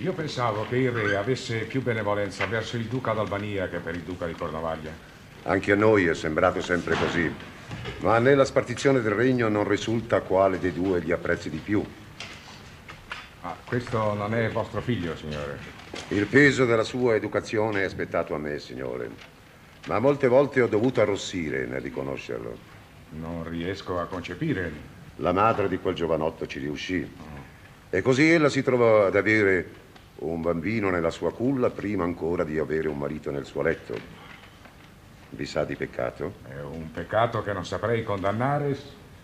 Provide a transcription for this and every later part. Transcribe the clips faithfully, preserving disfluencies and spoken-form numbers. Io pensavo che il re avesse più benevolenza verso il duca d'Albania che per il duca di Cornovaglia. Anche a noi è sembrato sempre così, ma nella spartizione del regno non risulta quale dei due gli apprezzi di più. Ah, questo non è vostro figlio, signore? Il peso della sua educazione è spettato a me, signore, ma molte volte ho dovuto arrossire nel riconoscerlo. Non riesco a concepire. La madre di quel giovanotto ci riuscì, oh. e così ella si trovò ad avere un bambino nella sua culla prima ancora di avere un marito nel suo letto. Vi sa di peccato? È un peccato che non saprei condannare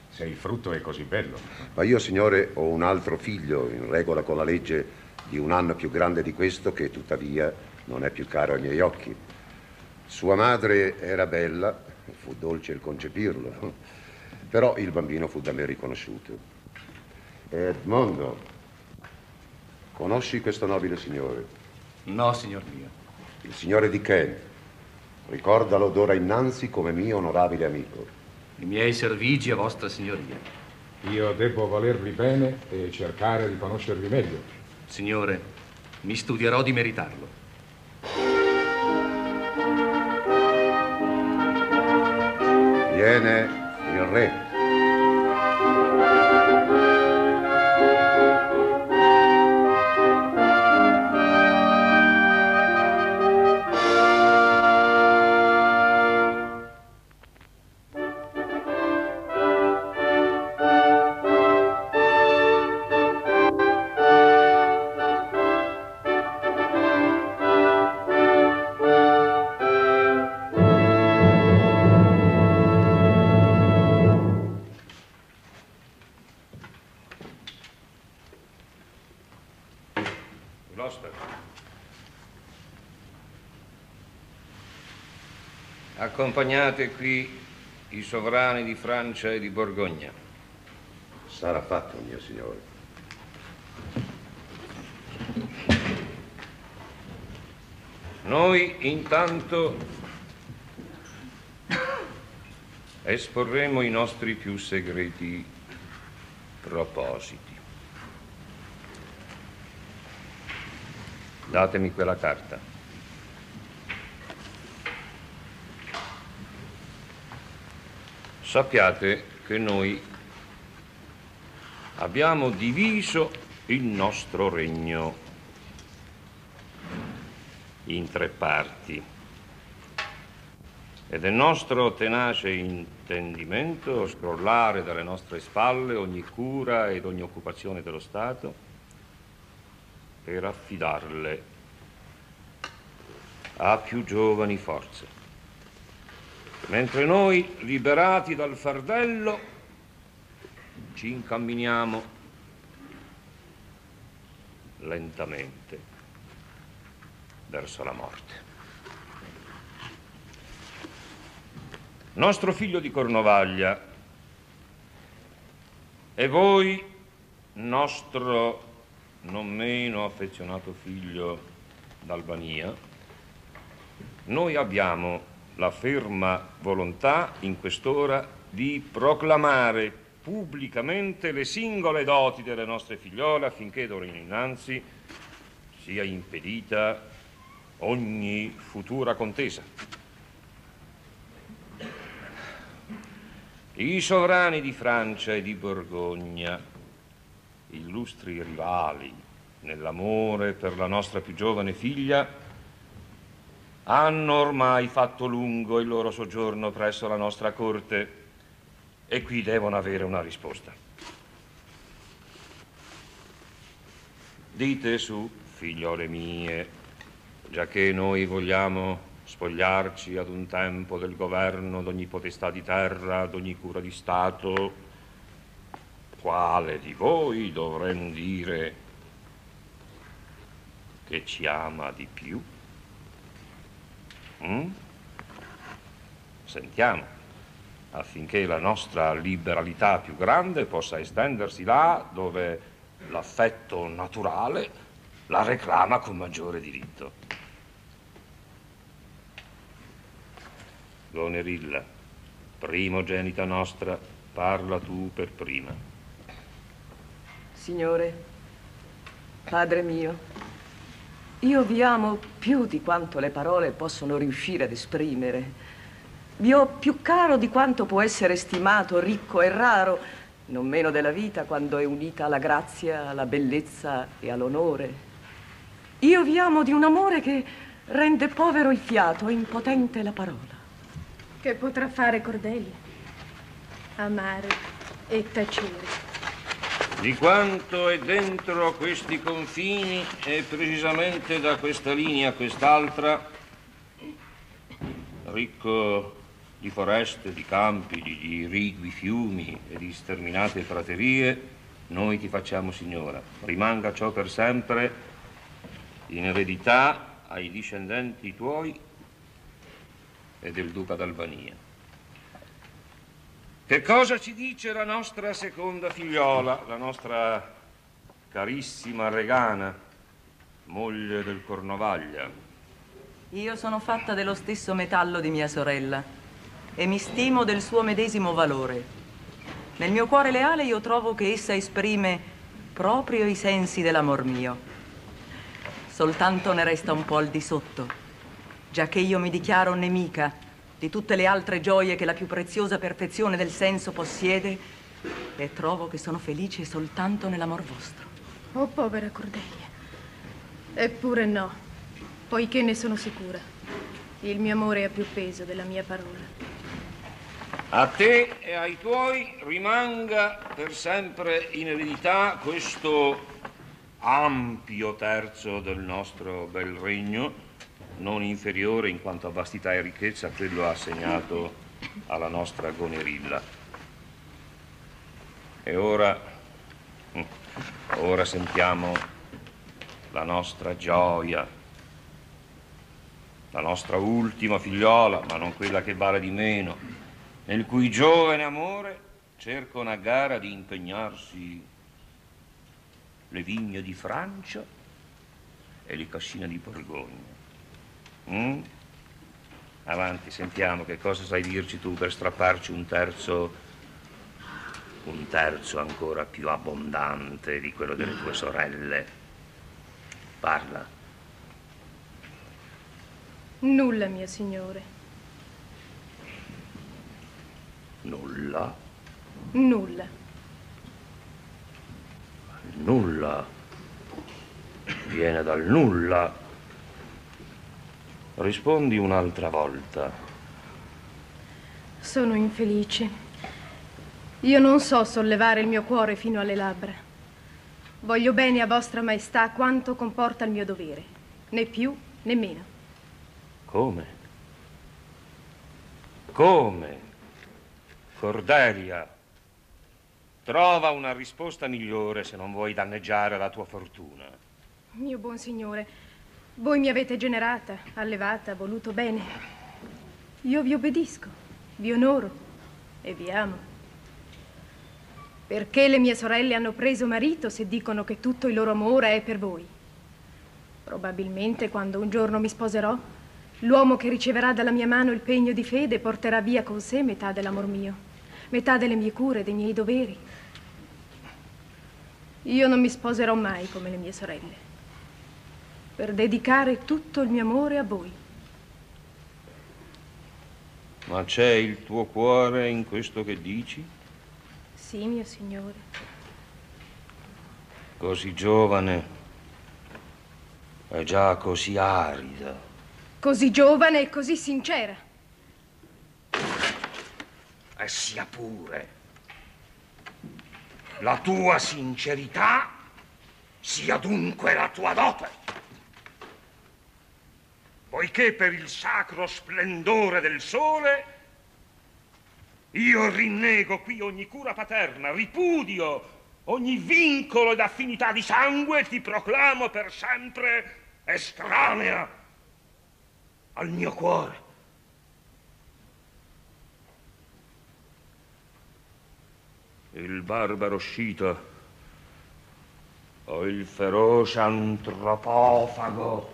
se il frutto è così bello. Ma io, signore, ho un altro figlio in regola con la legge di un anno più grande di questo, che tuttavia non è più caro ai miei occhi. Sua madre era bella, fu dolce il concepirlo, però il bambino fu da me riconosciuto. Edmondo, conosci questo nobile signore? No, signor mio. Il signore di Kent. Ricordalo d'ora innanzi come mio onorabile amico. I miei servigi a vostra signoria. Io devo volervi bene e cercare di conoscervi meglio. Signore, mi studierò di meritarlo. Viene il re. Accompagnate qui i sovrani di Francia e di Borgogna. Sarà fatto, mio signore. Noi intanto esporremo i nostri più segreti propositi. Datemi quella carta. Sappiate che noi abbiamo diviso il nostro regno in tre parti ed è nostro tenace intendimento scrollare dalle nostre spalle ogni cura ed ogni occupazione dello Stato per affidarle a più giovani forze. Mentre noi, liberati dal fardello, ci incamminiamo lentamente verso la morte. Nostro figlio di Cornovaglia e voi, nostro non meno affezionato figlio d'Albania, noi abbiamo la ferma volontà in quest'ora di proclamare pubblicamente le singole doti delle nostre figliole affinché d'ora innanzi sia impedita ogni futura contesa. I sovrani di Francia e di Borgogna, illustri rivali nell'amore per la nostra più giovane figlia, hanno ormai fatto lungo il loro soggiorno presso la nostra corte e qui devono avere una risposta. Dite su, figliole mie, giacché noi vogliamo spogliarci ad un tempo del governo, d'ogni potestà di terra, d'ogni cura di Stato, quale di voi dovremmo dire che ci ama di più? Mm? Sentiamo, affinché la nostra liberalità più grande possa estendersi là dove l'affetto naturale la reclama con maggiore diritto. Gonerilla, primogenita nostra, parla tu per prima. Signore, padre mio, Io vi amo più di quanto le parole possono riuscire ad esprimere. Vi ho più caro di quanto può essere stimato, ricco e raro, non meno della vita quando è unita alla grazia, alla bellezza e all'onore. Io vi amo di un amore che rende povero il fiato e impotente la parola. Che potrà fare Cordelia? Amare e tacere. Di quanto è dentro questi confini e precisamente da questa linea a quest'altra, ricco di foreste, di campi, di, di rigui, fiumi e di sterminate praterie, noi ti facciamo signora. Rimanga ciò per sempre in eredità ai discendenti tuoi e del Duca d'Albania. Che cosa ci dice la nostra seconda figliola, la nostra carissima Regana, moglie del Cornovaglia? Io sono fatta dello stesso metallo di mia sorella e mi stimo del suo medesimo valore. Nel mio cuore leale io trovo che essa esprime proprio i sensi dell'amor mio. Soltanto ne resta un po' al di sotto, giacché io mi dichiaro nemica di tutte le altre gioie che la più preziosa perfezione del senso possiede, e trovo che sono felice soltanto nell'amor vostro. Oh, povera Cordelia. Eppure no, poiché ne sono sicura. Il mio amore ha più peso della mia parola. A te e ai tuoi rimanga per sempre in eredità questo ampio terzo del nostro bel regno, non inferiore in quanto a vastità e ricchezza a quello assegnato alla nostra Gonerilla. E ora, ora sentiamo la nostra gioia, la nostra ultima figliola, ma non quella che vale di meno, nel cui giovane amore cerca una gara di impegnarsi le vigne di Francia e le cascine di Borgogna. Mm? Avanti, sentiamo che cosa sai dirci tu per strapparci un terzo, un terzo ancora più abbondante di quello delle tue sorelle. Parla. Nulla, mio signore. Nulla? Nulla. Nulla. Viene dal nulla. Rispondi un'altra volta. Sono infelice. Io non so sollevare il mio cuore fino alle labbra. Voglio bene a vostra maestà quanto comporta il mio dovere, né più né meno. Come? Come? Cordelia, trova una risposta migliore se non vuoi danneggiare la tua fortuna. Mio buon signore, voi mi avete generata, allevata, voluto bene. Io vi obbedisco, vi onoro e vi amo. Perché le mie sorelle hanno preso marito se dicono che tutto il loro amore è per voi? Probabilmente quando un giorno mi sposerò, l'uomo che riceverà dalla mia mano il pegno di fede porterà via con sé metà dell'amor mio, metà delle mie cure, dei miei doveri. Io non mi sposerò mai come le mie sorelle, per dedicare tutto il mio amore a voi. Ma c'è il tuo cuore in questo che dici? Sì, mio signore. Così giovane e già così arida. Così giovane e così sincera. E sia pure. La tua sincerità sia dunque la tua dote. Poiché per il sacro splendore del sole io rinnego qui ogni cura paterna, ripudio ogni vincolo ed affinità di sangue e ti proclamo per sempre estranea al mio cuore. Il barbaro scita o il feroce antropofago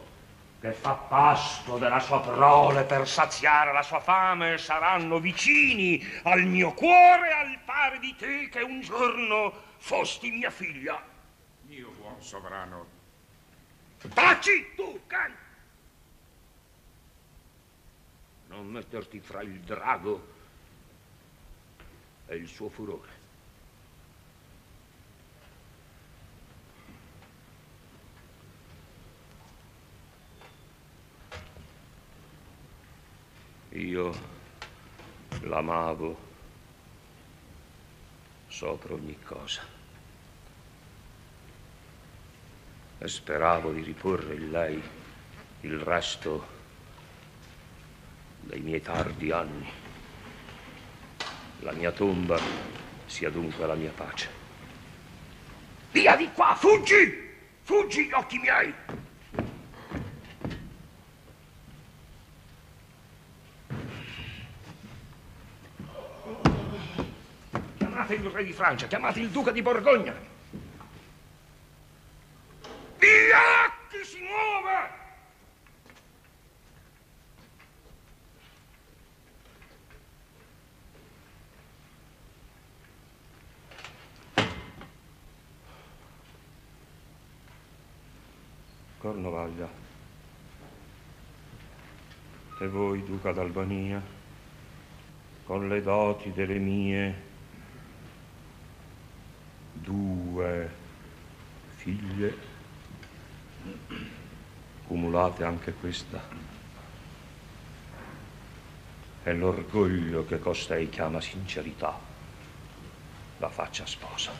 che fa pasto della sua prole per saziare la sua fame, saranno vicini al mio cuore al pari di te che un giorno fosti mia figlia. Mio buon sovrano, Taci, tu, can! Non metterti fra il drago e il suo furore. Io l'amavo sopra ogni cosa e speravo di riporre in lei il resto dei miei tardi anni. La mia tomba sia dunque la mia pace. Via di qua, fuggi! Fuggi, occhi miei! Il re di Francia, chiamate il duca di Borgogna. Via, chi si muove! Cornovaglia, e voi, duca d'Albania, con le doti delle mie due figlie, cumulate anche questa, e l'orgoglio che costei chiama sincerità, la faccia sposa.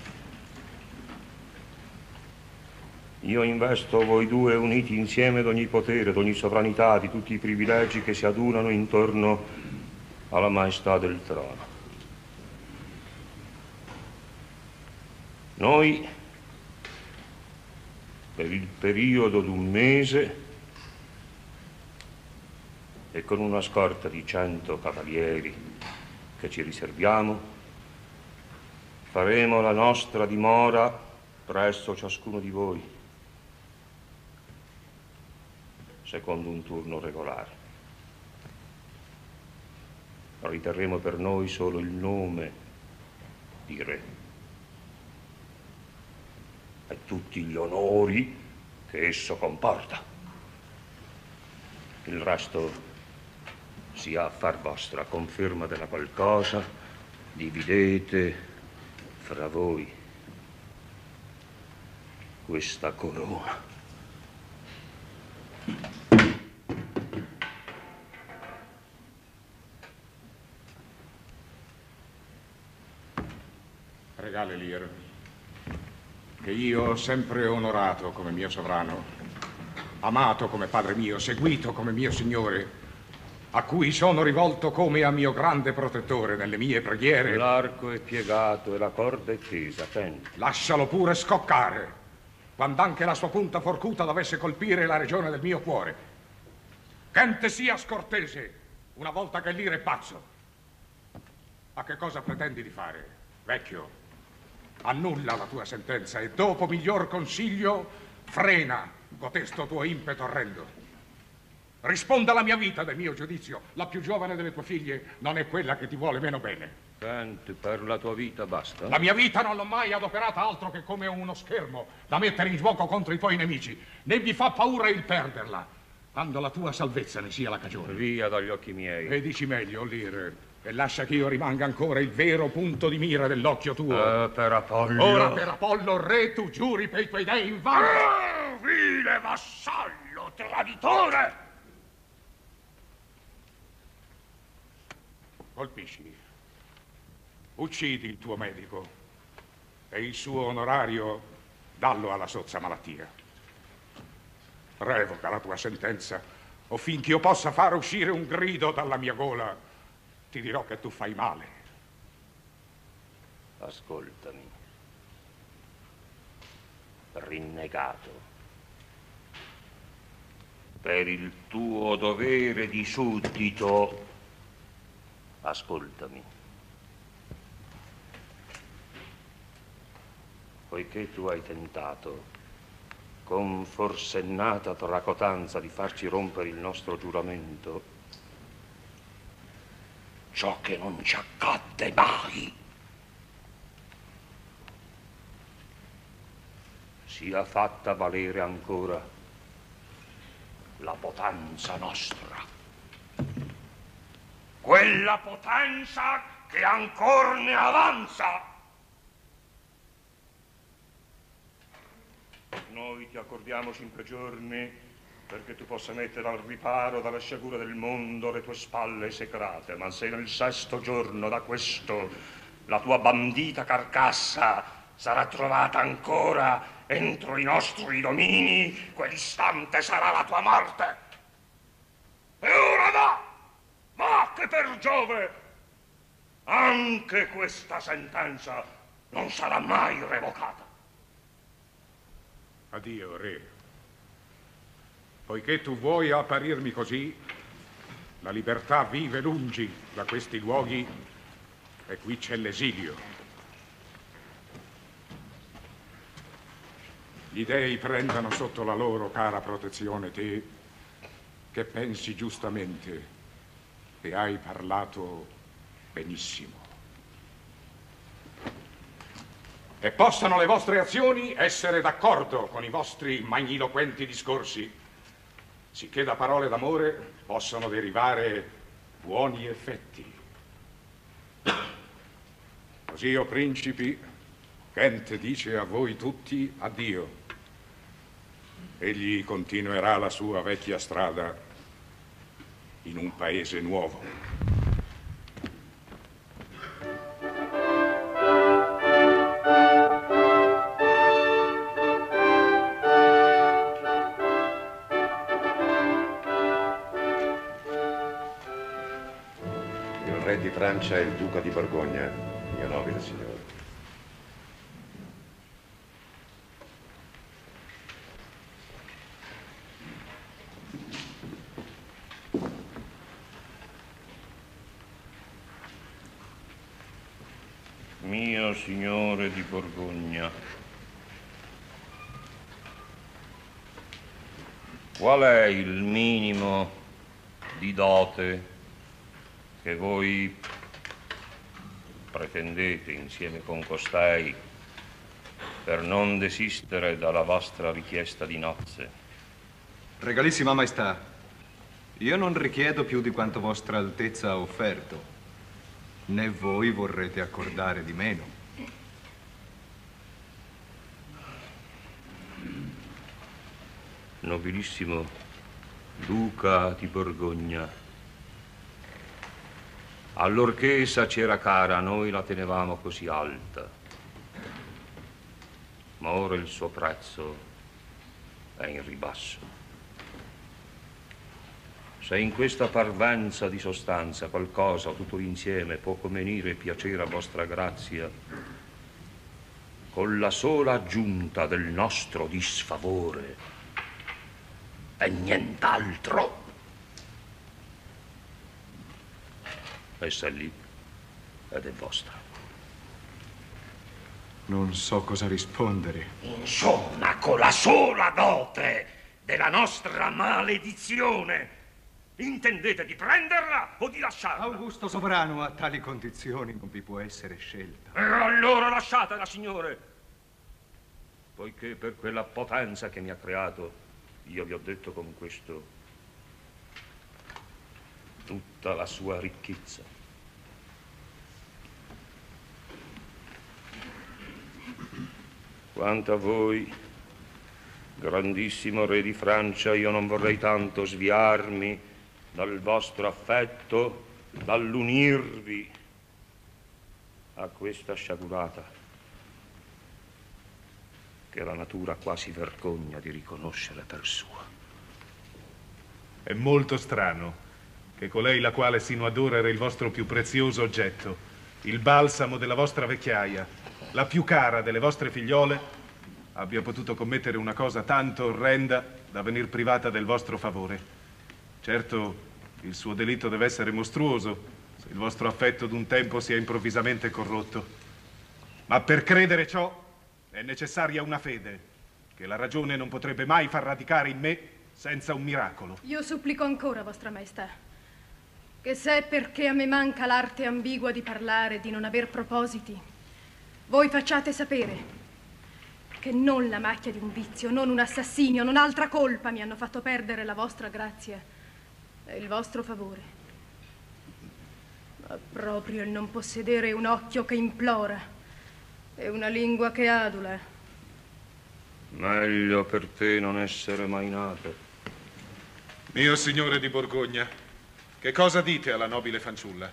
Io investo voi due uniti insieme d'ogni potere, d'ogni sovranità, di tutti i privilegi che si adunano intorno alla maestà del trono. Noi, per il periodo d'un mese e con una scorta di cento cavalieri che ci riserviamo, faremo la nostra dimora presso ciascuno di voi, secondo un turno regolare. Riterremo per noi solo il nome di re e tutti gli onori che esso comporta. Il resto sia affar vostra, conferma della qualcosa, dividete fra voi questa corona. Regale Lear, che io ho sempre onorato come mio sovrano, amato come padre mio, seguito come mio signore, a cui sono rivolto come a mio grande protettore nelle mie preghiere. L'arco è piegato e la corda è tesa, attenti. Lascialo pure scoccare, quand'anche la sua punta forcuta dovesse colpire la regione del mio cuore. Kent sia scortese, una volta che Lear è pazzo. Ma che cosa pretendi di fare, vecchio? Annulla la tua sentenza e dopo miglior consiglio frena cotesto tuo impeto orrendo. Risponda alla mia vita del mio giudizio. La più giovane delle tue figlie non è quella che ti vuole meno bene. Senti, per la tua vita basta. La mia vita non l'ho mai adoperata altro che come uno schermo da mettere in gioco contro i tuoi nemici. Ne vi fa paura il perderla, quando la tua salvezza ne sia la cagione. Via dagli occhi miei. E dici meglio, Lear, e lascia che io rimanga ancora il vero punto di mira dell'occhio tuo. Eh, per Apollo. Ora per Apollo, re, tu giuri per i tuoi dei in vano. Oh, vile vassallo, traditore! Colpisci. Uccidi il tuo medico e il suo onorario dallo alla sozza malattia. Revoca la tua sentenza o finché io possa far uscire un grido dalla mia gola, ti dirò che tu fai male. Ascoltami, rinnegato. Per il tuo dovere di suddito, ascoltami. Poiché tu hai tentato, con forsennata tracotanza, di farci rompere il nostro giuramento, ciò che non ci accadde mai, sia fatta valere ancora la potenza nostra, quella potenza che ancor ne avanza. Noi ti accordiamo cinque giorni perché tu possa mettere al riparo dalla sciagura del mondo le tue spalle secrete, ma se nel sesto giorno da questo la tua bandita carcassa sarà trovata ancora entro i nostri domini, quell'istante sarà la tua morte. E ora va, va che per Giove anche questa sentenza non sarà mai revocata. Addio, re. Poiché tu vuoi apparirmi così, la libertà vive lungi da questi luoghi e qui c'è l'esilio. Gli dei prendano sotto la loro cara protezione te, che pensi giustamente e hai parlato benissimo. E possano le vostre azioni essere d'accordo con i vostri magniloquenti discorsi, sicché da parole d'amore possono derivare buoni effetti. Così, o principi, Kent dice a voi tutti addio. Egli continuerà la sua vecchia strada in un paese nuovo. Francia è il Duca di Borgogna, mio nobile signore. Mio signore di Borgogna, qual è il minimo di dote che voi pretendete insieme con costei per non desistere dalla vostra richiesta di nozze? Regalissima maestà, io non richiedo più di quanto vostra altezza ha offerto, né voi vorrete accordare di meno. Nobilissimo Duca di Borgogna, allorché essa c'era cara, noi la tenevamo così alta, ma ora il suo prezzo è in ribasso. Se in questa parvenza di sostanza qualcosa, tutto insieme, può convenire e piacere a vostra grazia, con la sola aggiunta del nostro disfavore e nient'altro, essa è lì ed è vostra. Non so cosa rispondere. Insomma, con la sola dote della nostra maledizione, intendete di prenderla o di lasciarla? Augusto sovrano, a tali condizioni non vi può essere scelta. E allora lasciatela, signore, poiché per quella potenza che mi ha creato io vi ho detto con questo tutta la sua ricchezza. Quanto a voi, grandissimo re di Francia, io non vorrei tanto sviarmi dal vostro affetto, dall'unirvi a questa sciagurata che la natura quasi vergogna di riconoscere per sua. È molto strano che colei la quale sino ad ora era il vostro più prezioso oggetto, il balsamo della vostra vecchiaia, la più cara delle vostre figliole, abbia potuto commettere una cosa tanto orrenda da venir privata del vostro favore. Certo, il suo delitto deve essere mostruoso, se il vostro affetto d'un tempo sia improvvisamente corrotto. Ma per credere ciò è necessaria una fede, che la ragione non potrebbe mai far radicare in me senza un miracolo. Io supplico ancora, vostra maestà, che se perché a me manca l'arte ambigua di parlare e di non aver propositi, voi facciate sapere che non la macchia di un vizio, non un assassinio, non altra colpa mi hanno fatto perdere la vostra grazia e il vostro favore, ma proprio il non possedere un occhio che implora e una lingua che adula. Meglio per te non essere mai nato. Mio signore di Borgogna, che cosa dite alla nobile fanciulla?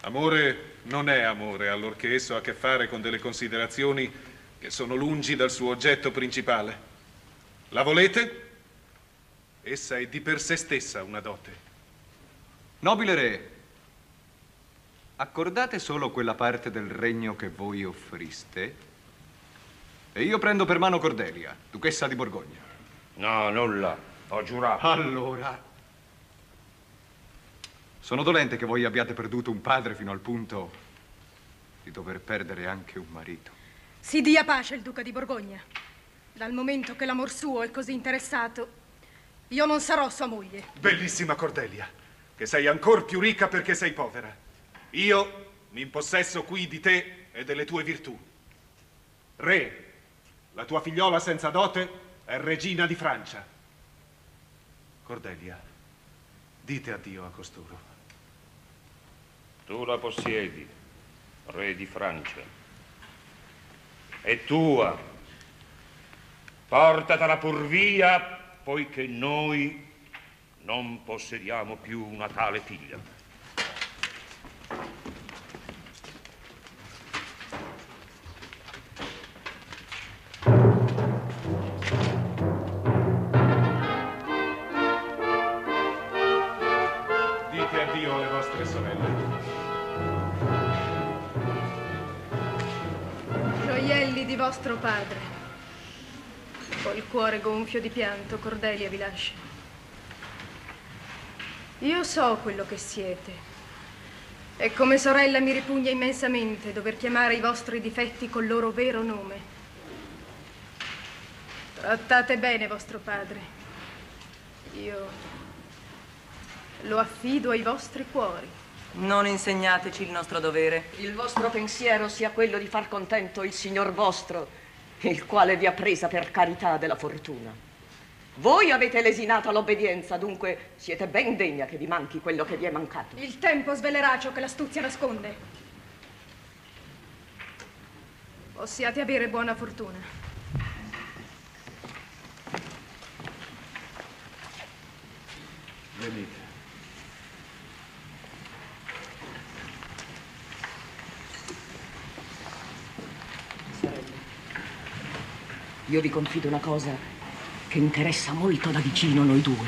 Amore non è amore, allorché esso ha a che fare con delle considerazioni che sono lungi dal suo oggetto principale. La volete? Essa è di per sé stessa una dote. Nobile re, accordate solo quella parte del regno che voi offriste e io prendo per mano Cordelia, duchessa di Borgogna. No, nulla, ho giurato. Allora... Sono dolente che voi abbiate perduto un padre fino al punto di dover perdere anche un marito. Si dia pace il Duca di Borgogna. Dal momento che l'amor suo è così interessato, io non sarò sua moglie. Bellissima Cordelia, che sei ancor più ricca perché sei povera. Io mi impossesso qui di te e delle tue virtù. Re, la tua figliola senza dote è regina di Francia. Cordelia, dite addio a costoro. Tu la possiedi, re di Francia. È tua. Portatela pur via, poiché noi non possediamo più una tale figlia. Dite addio alle vostre sorelle. Gioielli di vostro padre. Col cuore gonfio di pianto, Cordelia vi lascia. Io so quello che siete e come sorella mi ripugna immensamente dover chiamare i vostri difetti col loro vero nome. Trattate bene vostro padre. Io lo affido ai vostri cuori. Non insegnateci il nostro dovere. Il vostro pensiero sia quello di far contento il Signor vostro, il quale vi ha presa per carità della fortuna. Voi avete lesinato l'obbedienza, dunque siete ben degna che vi manchi quello che vi è mancato. Il tempo svelerà ciò che l'astuzia nasconde. Possiate avere buona fortuna. Venite. Io vi confido una cosa che interessa molto da vicino noi due.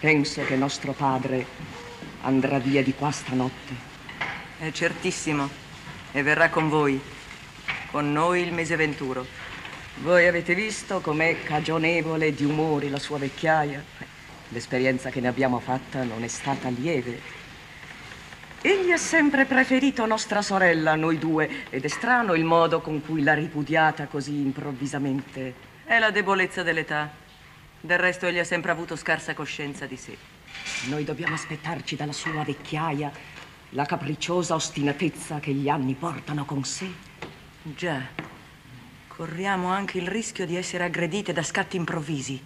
Penso che nostro padre andrà via di qua stanotte. È certissimo. E verrà con voi. Con noi il mese venturo. Voi avete visto com'è cagionevole di umori la sua vecchiaia. L'esperienza che ne abbiamo fatta non è stata lieve. Egli ha sempre preferito nostra sorella a noi due ed è strano il modo con cui l'ha ripudiata così improvvisamente. È la debolezza dell'età. Del resto egli ha sempre avuto scarsa coscienza di sé. Noi dobbiamo aspettarci dalla sua vecchiaia la capricciosa ostinatezza che gli anni portano con sé. Già, corriamo anche il rischio di essere aggredite da scatti improvvisi,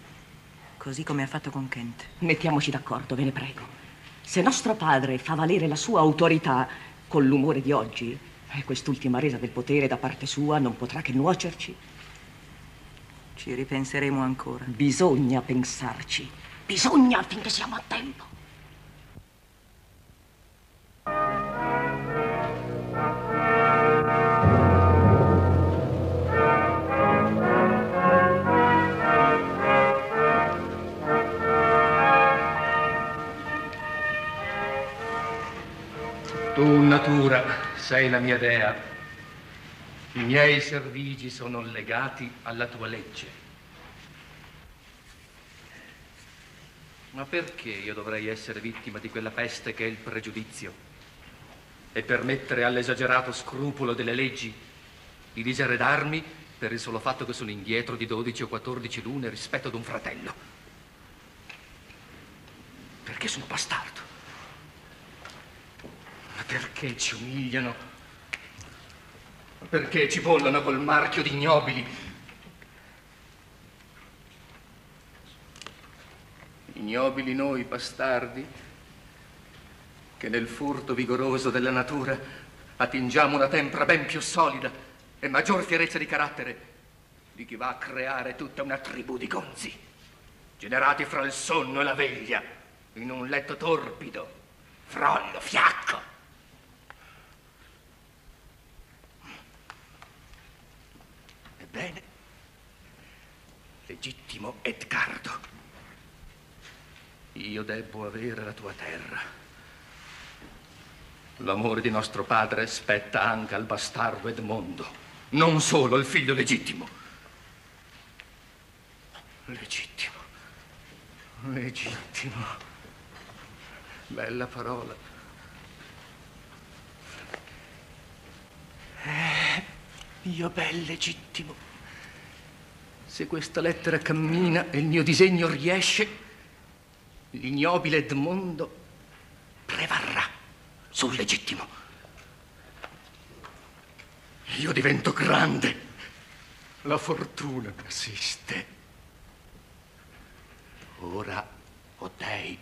così come ha fatto con Kent. Mettiamoci d'accordo, ve ne prego. Se nostro padre fa valere la sua autorità con l'umore di oggi, eh, quest'ultima resa del potere da parte sua non potrà che nuocerci. Ci ripenseremo ancora. Bisogna pensarci. Bisogna affinché siamo a tempo. Tu, natura, sei la mia dea. I miei servigi sono legati alla tua legge. Ma perché io dovrei essere vittima di quella peste che è il pregiudizio e permettere all'esagerato scrupolo delle leggi di diseredarmi per il solo fatto che sono indietro di dodici o quattordici lune rispetto ad un fratello? Perché sono bastardo? Ma perché ci umiliano? perché ci bollano col marchio di ignobili. Ignobili noi, bastardi, che nel furto vigoroso della natura attingiamo una tempra ben più solida e maggior fierezza di carattere di chi va a creare tutta una tribù di gonzi, generati fra il sonno e la veglia, in un letto torpido, frollo, fiacco. Ebbene, legittimo Edgardo, io debbo avere la tua terra. L'amore di nostro padre spetta anche al bastardo Edmondo, non solo al figlio legittimo. Legittimo, legittimo, bella parola. Eh, mio bel legittimo, se questa lettera cammina e il mio disegno riesce, l'ignobile Edmondo prevarrà sul legittimo. Io divento grande. La fortuna mi assiste. Ora, o dei,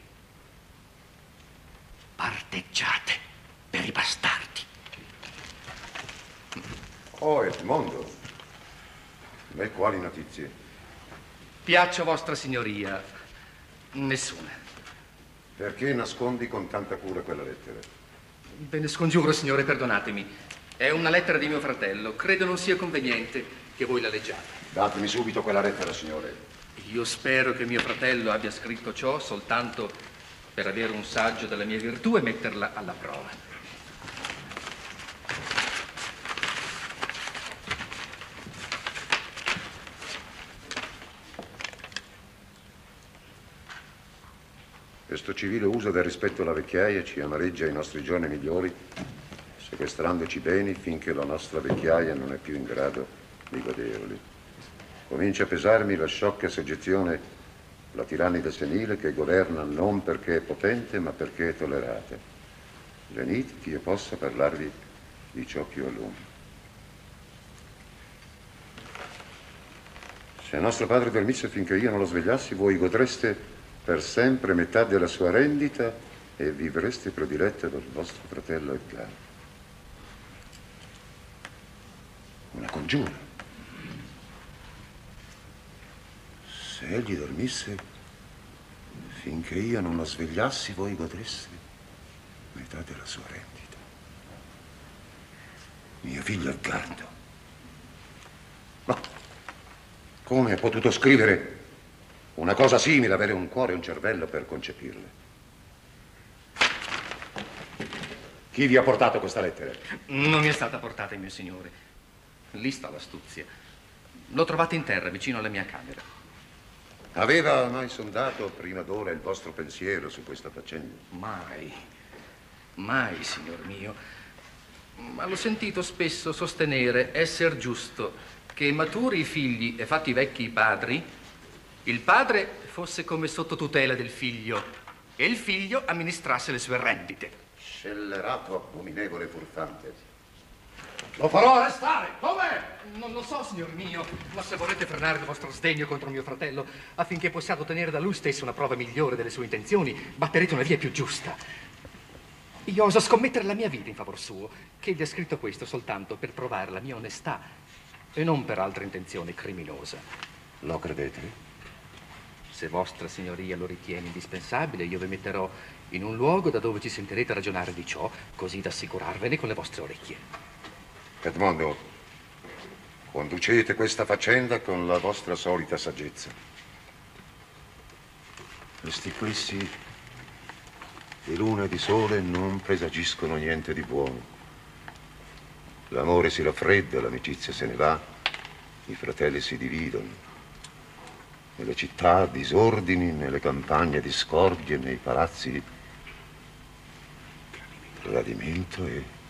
parteggiate per i bastardi. Oh, Edmondo, beh, quali notizie? Piaccia vostra signoria, nessuna. Perché nascondi con tanta cura quella lettera? Ve ne scongiuro, signore, perdonatemi. È una lettera di mio fratello. Credo non sia conveniente che voi la leggiate. Datemi subito quella lettera, signore. Io spero che mio fratello abbia scritto ciò soltanto per avere un saggio della mia virtù e metterla alla prova. Questo civile uso del rispetto alla vecchiaia ci amareggia i nostri giorni migliori, sequestrandoci beni finché la nostra vecchiaia non è più in grado di goderli. Comincia a pesarmi la sciocca soggezione, la tirannide senile che governa non perché è potente ma perché è tollerata. Venite che io possa parlarvi di ciò più a lungo. Se nostro padre dormisse finché io non lo svegliassi, voi godreste per sempre metà della sua rendita e vivreste prediletta dal vostro fratello Edgardo. Una congiura. Se egli dormisse, finché io non lo svegliassi, voi godreste metà della sua rendita. Mio figlio Edgardo. Ma come ha potuto scrivere una cosa simile, avere un cuore e un cervello per concepirle? Chi vi ha portato questa lettera? Non mi è stata portata, mio signore. Lì sta l'astuzia. L'ho trovata in terra, vicino alla mia camera. Aveva mai sondato prima d'ora il vostro pensiero su questa faccenda? Mai, mai, signor mio. Ma l'ho sentito spesso sostenere esser giusto che maturi i figli e fatti vecchi i padri, il padre fosse come sotto tutela del figlio e il figlio amministrasse le sue rendite. Scellerato, abominevole, furfante. Lo farò arrestare! Come? Non lo so, signor mio, ma se volete frenare il vostro sdegno contro mio fratello affinché possiate ottenere da lui stesso una prova migliore delle sue intenzioni, batterete una via più giusta. Io oso scommettere la mia vita in favor suo, che egli ha scritto questo soltanto per provare la mia onestà e non per altra intenzione criminosa. Lo credete? Se vostra signoria lo ritiene indispensabile, io vi metterò in un luogo da dove ci sentirete ragionare di ciò, così da assicurarvene con le vostre orecchie. Edmondo, conducete questa faccenda con la vostra solita saggezza. Questi eclissi di luna e di sole non presagiscono niente di buono. L'amore si raffredda, l'amicizia se ne va, i fratelli si dividono. Nelle città disordini, nelle campagne discordie, nei palazzi tradimento e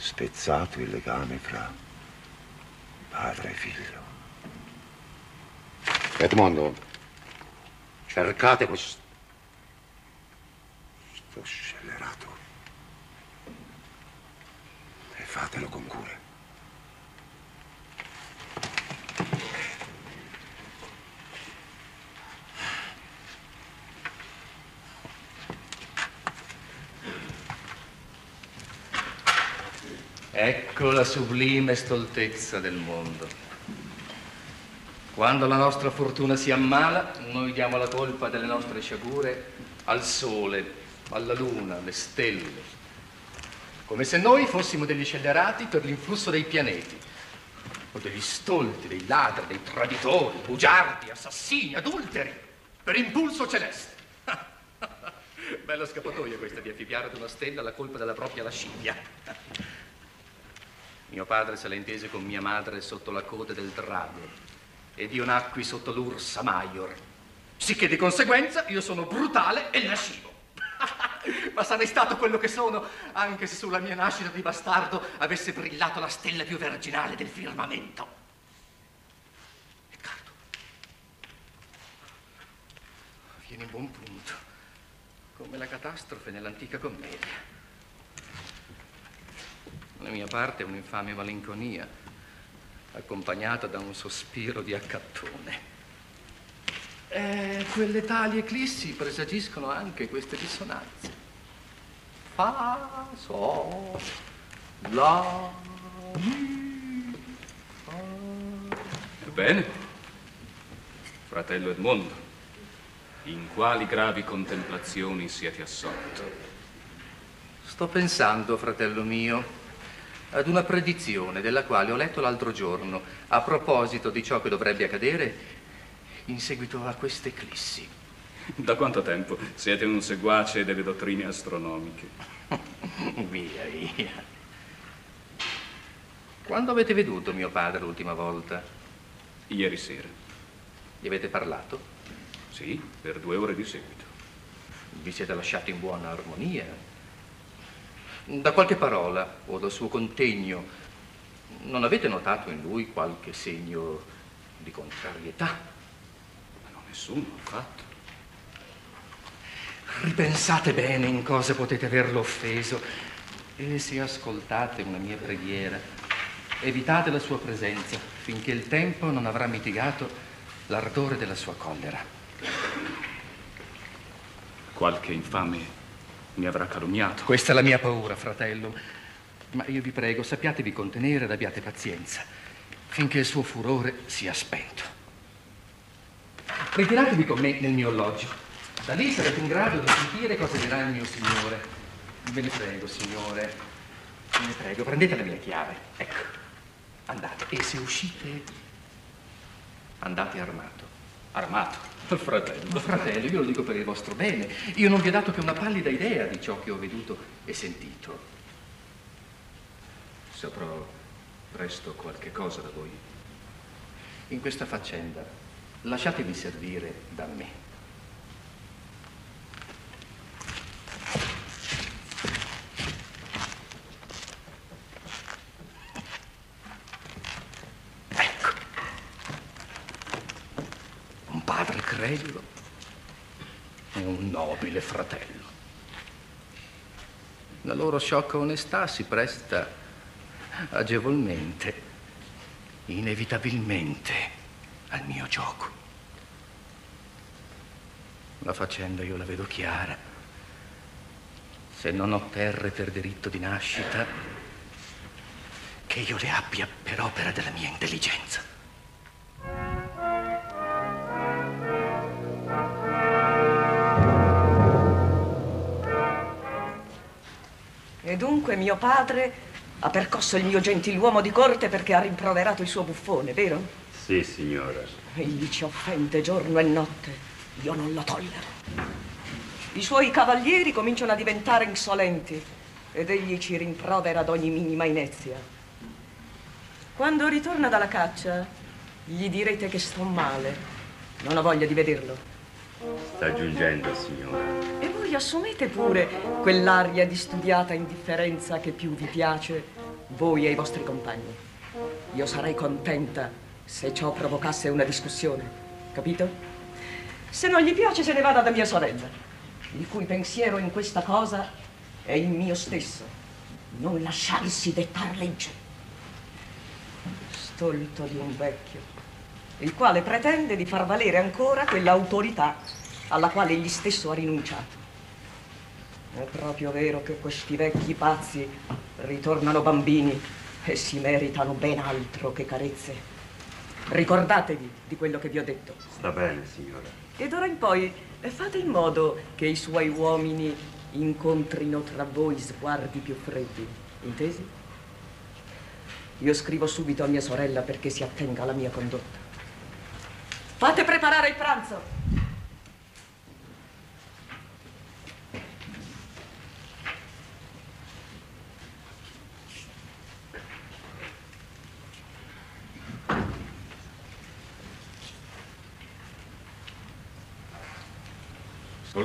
spezzato il legame fra padre e figlio. Edmondo, cercate questo scellerato e fatelo con cura. Ecco la sublime stoltezza del mondo. Quando la nostra fortuna si ammala, noi diamo la colpa delle nostre sciagure al sole, alla luna, alle stelle. Come se noi fossimo degli scellerati per l'influsso dei pianeti, o degli stolti, dei ladri, dei traditori, bugiardi, assassini, adulteri, per impulso celeste. Bella scappatoia questa di affibbiare ad una stella la colpa della propria lascivia. Mio padre se la intese con mia madre sotto la coda del drago ed io nacqui sotto l'Ursa Maior, sicché di conseguenza io sono brutale e lascivo. Ma sarei stato quello che sono anche se sulla mia nascita di bastardo avesse brillato la stella più verginale del firmamento. Edgardo, viene in buon punto, come la catastrofe nell'antica commedia. La mia parte è un'infame malinconia accompagnata da un sospiro di accattone. Eh, quelle tali eclissi presagiscono anche queste dissonanze. Fa, sol, la, mi, fa. Ebbene, fratello Edmondo, in quali gravi contemplazioni siete assorto? Sto pensando, fratello mio, ad una predizione della quale ho letto l'altro giorno a proposito di ciò che dovrebbe accadere in seguito a queste eclissi. Da quanto tempo siete un seguace delle dottrine astronomiche? Via, via. Quando avete veduto mio padre l'ultima volta? Ieri sera. Gli avete parlato? Sì, per due ore di seguito. Vi siete lasciati in buona armonia? Da qualche parola o dal suo contegno, non avete notato in lui qualche segno di contrarietà? Nessuno, affatto. Ripensate bene in cosa potete averlo offeso e se ascoltate una mia preghiera, evitate la sua presenza finché il tempo non avrà mitigato l'ardore della sua collera. Qualche infame mi avrà calunniato. Questa è la mia paura, fratello. Ma io vi prego, sappiatevi contenere ed abbiate pazienza finché il suo furore sia spento. Ritiratevi con me nel mio alloggio. Da lì sarete in grado di sentire cosa dirà il mio signore. Ve ne prego, signore. Ve ne prego, prendete la mia chiave. Ecco, andate. E se uscite, andate armato. Armato? Fratello. Ma fratello, io lo dico per il vostro bene. Io non vi ho dato che una pallida idea di ciò che ho veduto e sentito. Saprò presto qualche cosa da voi. In questa faccenda, lasciatevi servire da me. Ecco, un padre credulo e un nobile fratello. La loro sciocca onestà si presta agevolmente, inevitabilmente, al mio gioco. La faccenda io la vedo chiara. Se non ho terre per diritto di nascita, che io le abbia per opera della mia intelligenza. E dunque mio padre ha percosso il mio gentiluomo di corte perché ha rimproverato il suo buffone, vero? Sì, signora. Egli ci offende giorno e notte. Io non lo tollero. I suoi cavalieri cominciano a diventare insolenti ed egli ci rimprovera ad ogni minima inezia. Quando ritorna dalla caccia, gli direte che sto male. Non ho voglia di vederlo. Sta giungendo, signora. E voi assumete pure quell'aria di studiata indifferenza che più vi piace, voi e i vostri compagni. Io sarei contenta se ciò provocasse una discussione, capito? Se non gli piace se ne vada da mia sorella, il cui pensiero in questa cosa è il mio stesso. Non lasciarsi dettar legge. Stolto di un vecchio, il quale pretende di far valere ancora quell'autorità alla quale egli stesso ha rinunciato. È proprio vero che questi vecchi pazzi ritornano bambini e si meritano ben altro che carezze. Ricordatevi di quello che vi ho detto. Sta bene, signora. E d'ora in poi fate in modo che i suoi uomini incontrino tra voi sguardi più freddi, intesi? Io scrivo subito a mia sorella perché si attenga alla mia condotta. Fate preparare il pranzo!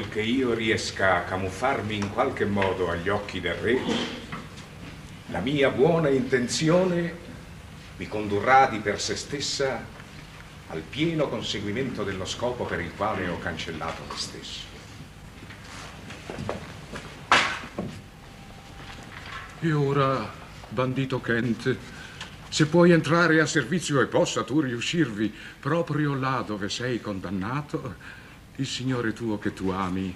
Che io riesca a camuffarmi in qualche modo agli occhi del re, la mia buona intenzione mi condurrà di per sé stessa al pieno conseguimento dello scopo per il quale ho cancellato me stesso. E ora, bandito Kent, se puoi entrare a servizio e possa tu riuscirvi proprio là dove sei condannato, il Signore tuo che tu ami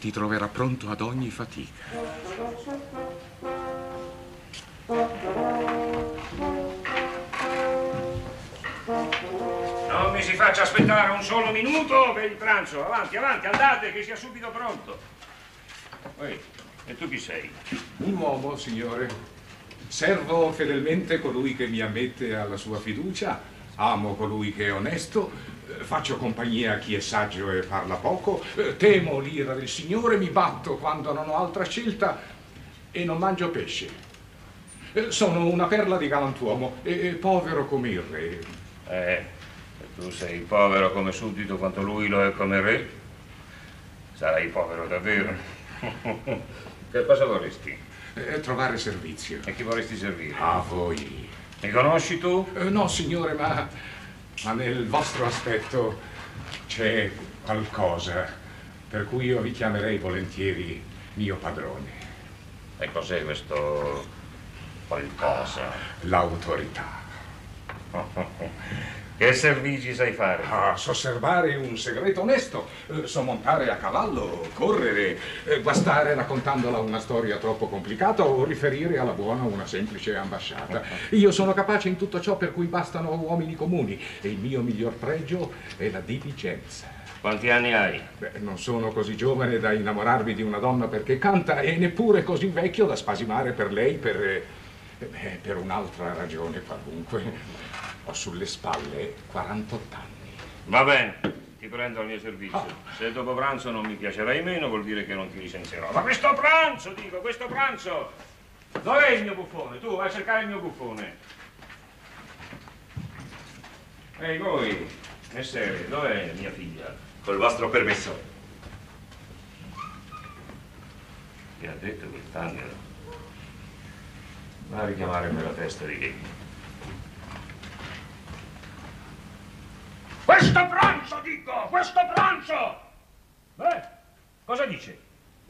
ti troverà pronto ad ogni fatica. Non mi si faccia aspettare un solo minuto per il pranzo. Avanti, avanti, andate, che sia subito pronto. Ehi, e tu chi sei? Un uomo, Signore. Servo fedelmente colui che mi ammette alla sua fiducia, amo colui che è onesto, faccio compagnia a chi è saggio e parla poco, temo l'ira del Signore, mi batto quando non ho altra scelta e non mangio pesce. Sono una perla di galantuomo e povero come il re. Eh, tu sei povero come suddito quanto lui lo è come re? Sarai povero davvero. Che cosa vorresti? Eh, trovare servizio. E chi vorresti servire? A voi. Mi conosci tu? Eh, no, Signore, ma... ma nel vostro aspetto c'è qualcosa per cui io vi chiamerei volentieri mio padrone. E cos'è questo qualcosa? L'autorità. Che servigi sai fare? Ah, sosservare un segreto onesto, sommontare a cavallo, correre, guastare raccontandola una storia troppo complicata o riferire alla buona una semplice ambasciata. Io sono capace in tutto ciò per cui bastano uomini comuni e il mio miglior pregio è la diligenza. Quanti anni hai? Beh, non sono così giovane da innamorarmi di una donna perché canta e neppure così vecchio da spasimare per lei per, eh, per un'altra ragione qualunque. Ho sulle spalle quarantotto anni. Va bene, ti prendo al mio servizio. Oh. Se dopo pranzo non mi piacerai meno, vuol dire che non ti licenzierò. Ma questo pranzo, dico, questo pranzo! Dov'è il mio buffone? Tu vai a cercare il mio buffone. Ehi voi, messere, dov'è mia figlia? Col vostro permesso. Mi ha detto che il tangelo. Va a richiamarmi la testa di lì. Questo pranzo, dico! Questo pranzo! Beh, cosa dice?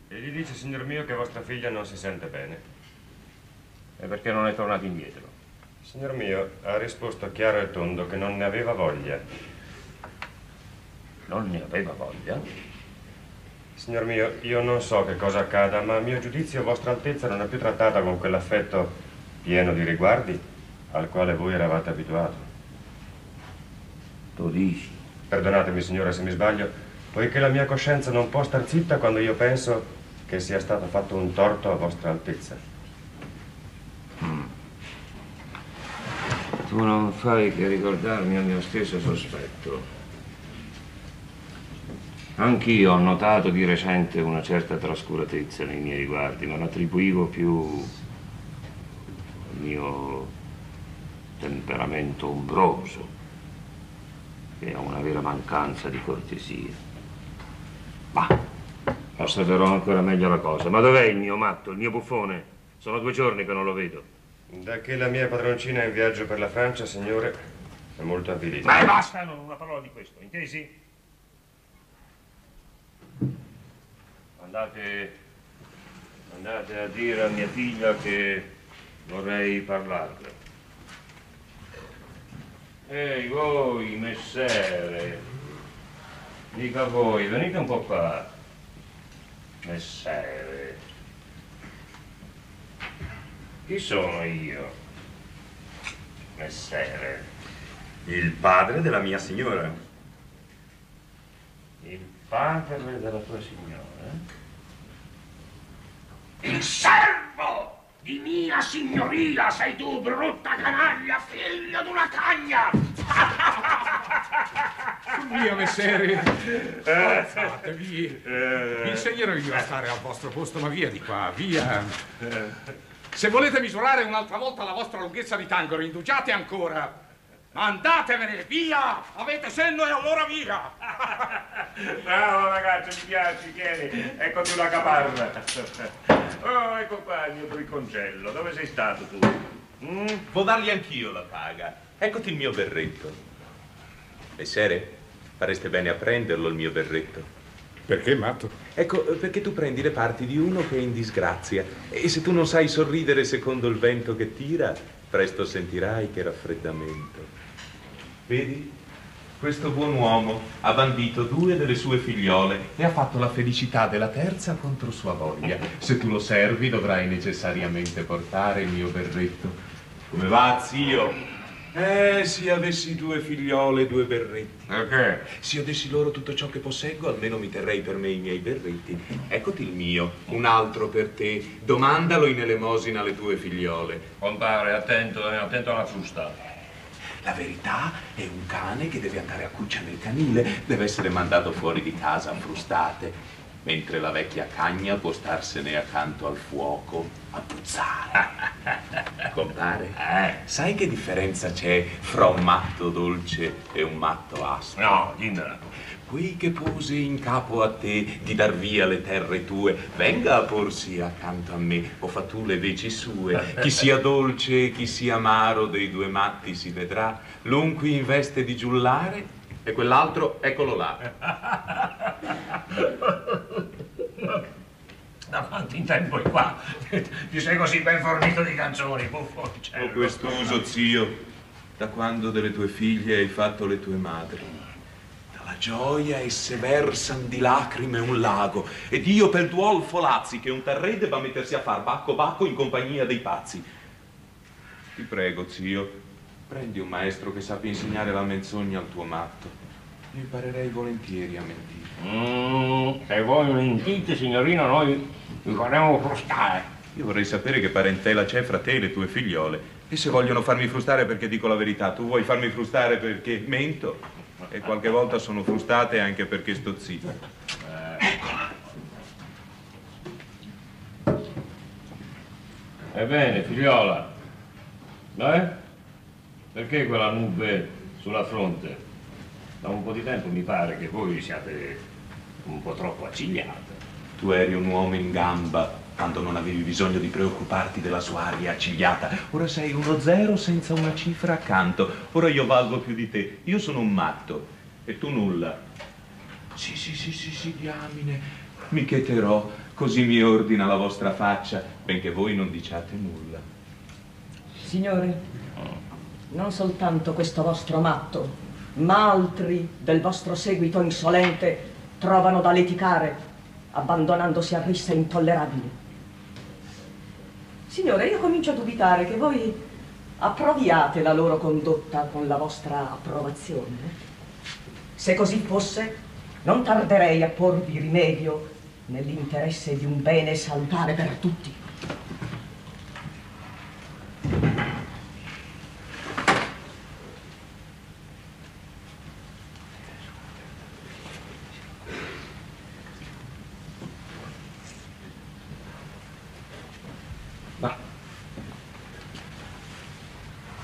Egli dice, signor mio, che vostra figlia non si sente bene. E perché non è tornata indietro? Signor mio, ha risposto chiaro e tondo che non ne aveva voglia. Non ne aveva voglia? Signor mio, io non so che cosa accada, ma a mio giudizio vostra altezza non è più trattata con quell'affetto pieno di riguardi al quale voi eravate abituato. Tu dici. Perdonatemi, signora, se mi sbaglio, poiché la mia coscienza non può star zitta quando io penso che sia stato fatto un torto a vostra altezza. Mm. Tu non fai che ricordarmi al mio stesso sospetto. Anch'io ho notato di recente una certa trascuratezza nei miei riguardi, ma l'attribuivo più al mio temperamento ombroso, che è una vera mancanza di cortesia. Ma osserverò ancora meglio la cosa. Ma dov'è il mio matto, il mio buffone? Sono due giorni che non lo vedo. Da che la mia padroncina è in viaggio per la Francia, signore, è molto avvilita. Ma basta, non una parola di questo, intesi? Andate, andate a dire a mia figlia che vorrei parlarle. Ehi voi, messere, dica voi, venite un po' qua, messere. Chi sono io, messere? Il padre della mia signora. Il padre della tua signora? Il servo di mia signoria sei tu, brutta canaglia, figlio d'una cagna! Mio messere, forzatevi. Vi insegnerò io a stare al vostro posto, ma via di qua, via. Se volete misurare un'altra volta la vostra lunghezza di tangolo, indugiate ancora. Ma andatevene, via! Avete senno e allora via! Bravo ragazzo, mi piace, tieni, eccoti una caparra. Oh, ecco qua il mio briconcello, dove sei stato tu? Mm? Vo' dargli anch'io la paga, eccoti il mio berretto. Messere, fareste bene a prenderlo il mio berretto. Perché, matto? Ecco, perché tu prendi le parti di uno che è in disgrazia e se tu non sai sorridere secondo il vento che tira, presto sentirai che raffreddamento. Vedi? Questo buon uomo ha bandito due delle sue figliole e ha fatto la felicità della terza contro sua voglia. Se tu lo servi dovrai necessariamente portare il mio berretto. Come va, zio? Eh, se avessi due figliole e due berretti. Okay. Se avessi loro tutto ciò che posseggo, almeno mi terrei per me i miei berretti. Eccoti il mio, un altro per te. Domandalo in elemosina alle tue figliole. Compare, attento, attento alla frusta. La verità è un cane che deve andare a cuccia nel canile, deve essere mandato fuori di casa a frustate, mentre la vecchia cagna può starsene accanto al fuoco a puzzare. Compare, eh? Sai che differenza c'è fra un matto dolce e un matto aspro? No, dimmela. Qui che pose in capo a te di dar via le terre tue, venga a porsi accanto a me, o fa tu le veci sue. Chi sia dolce e chi sia amaro dei due matti si vedrà, l'un qui in veste di giullare e quell'altro, eccolo là. Da quanto in tempo è qua? Ti sei così ben fornito di canzoni, buffo. Con quest'uso, zio, da quando delle tue figlie hai fatto le tue madri. Dalla gioia esse versan di lacrime un lago, ed io pel duol folazzi che un tarrede va a mettersi a far bacco bacco in compagnia dei pazzi. Ti prego, zio, prendi un maestro che sappia insegnare la menzogna al tuo matto. Mi imparerei volentieri a mentire. Mm, se voi mentite, signorino, noi vi faremo frustare. Io vorrei sapere che parentela c'è fra te e le tue figliole. E se vogliono farmi frustare perché dico la verità, tu vuoi farmi frustare perché mento? E qualche volta sono frustate anche perché sto zitto. Eccola. Ebbene, figliola. Dai? Perché quella nube sulla fronte? Da un po' di tempo mi pare che voi siate un po' troppo accigliati. Tu eri un uomo in gamba quando non avevi bisogno di preoccuparti della sua aria accigliata. Ora sei uno zero senza una cifra accanto. Ora io valgo più di te. Io sono un matto e tu nulla. Sì, sì, sì, sì, sì, diamine. Mi cheterò, così mi ordina la vostra faccia, benché voi non diciate nulla. Signore, non soltanto questo vostro matto, ma altri del vostro seguito insolente trovano da leticare, abbandonandosi a risse intollerabili. Signore, io comincio a dubitare che voi approviate la loro condotta con la vostra approvazione. Se così fosse, non tarderei a porvi rimedio nell'interesse di un bene salutare per tutti.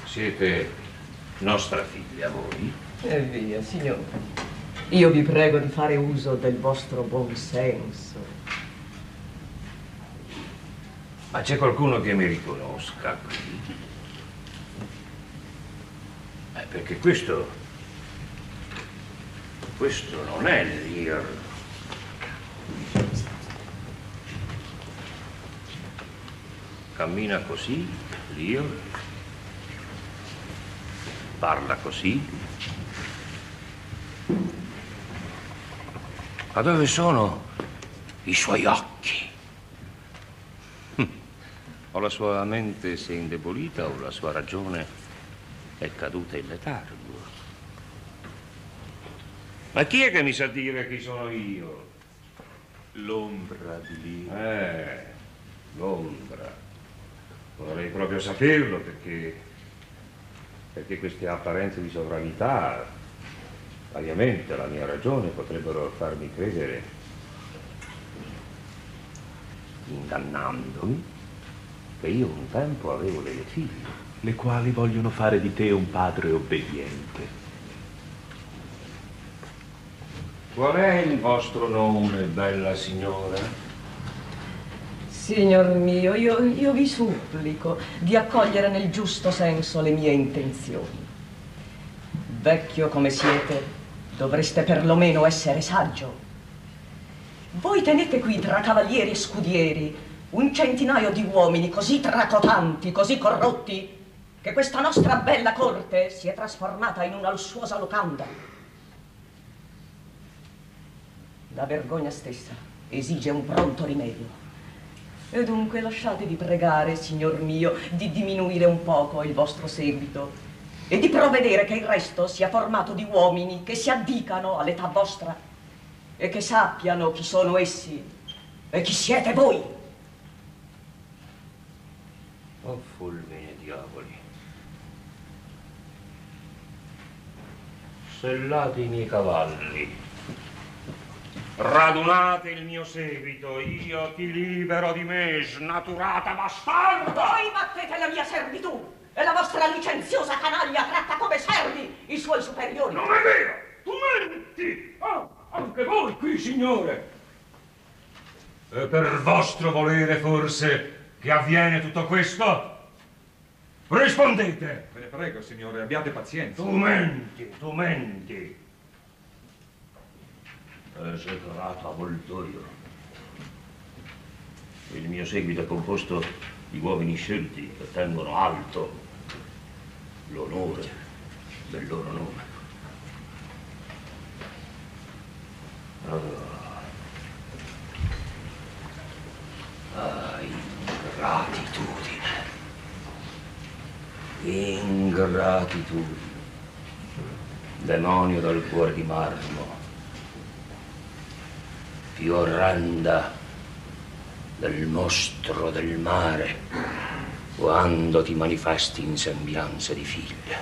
Siete nostra figlia voi? E via, signore. Io vi prego di fare uso del vostro buon senso. Ma c'è qualcuno che mi riconosca qui? Eh, perché questo... questo non è Lear. Cammina così, Lear. Parla così. Ma dove sono i suoi occhi? O la sua mente si è indebolita o la sua ragione è caduta in letargo. Ma chi è che mi sa dire chi sono io? L'ombra di Dio. Eh, l'ombra. Vorrei proprio saperlo perché... perché queste apparenze di sovranità, variamente la mia ragione, potrebbero farmi credere, ingannandomi, che io un tempo avevo delle figlie, le quali vogliono fare di te un padre obbediente. Qual è il vostro nome, bella signora? Signor mio, io, io vi supplico di accogliere nel giusto senso le mie intenzioni. Vecchio come siete, dovreste perlomeno essere saggio. Voi tenete qui tra cavalieri e scudieri un centinaio di uomini così tracotanti, così corrotti, che questa nostra bella corte si è trasformata in una lussuosa locanda. La vergogna stessa esige un pronto rimedio. E dunque lasciatevi pregare, signor mio, di diminuire un poco il vostro seguito e di provvedere che il resto sia formato di uomini che si addicano all'età vostra e che sappiano chi sono essi e chi siete voi. Oh, fulmine diavoli. Sellate i miei cavalli. Radunate il mio seguito, io ti libero di me, snaturata bastarda! Voi battete la mia servitù e la vostra licenziosa canaglia tratta come servi i suoi superiori! Non è vero! Tu menti! Ah, anche voi qui, signore! E per vostro volere, forse, che avviene tutto questo? Rispondete! Ve ne prego, signore, abbiate pazienza! Tu menti, tu menti! Esecrato avvoltoio. Il mio seguito è composto di uomini scelti che tengono alto l'onore del loro nome. Ah, ah, ingratitudine. Ingratitudine. Demonio dal cuore di marmo. Più orrenda del mostro del mare quando ti manifesti in sembianza di figlia.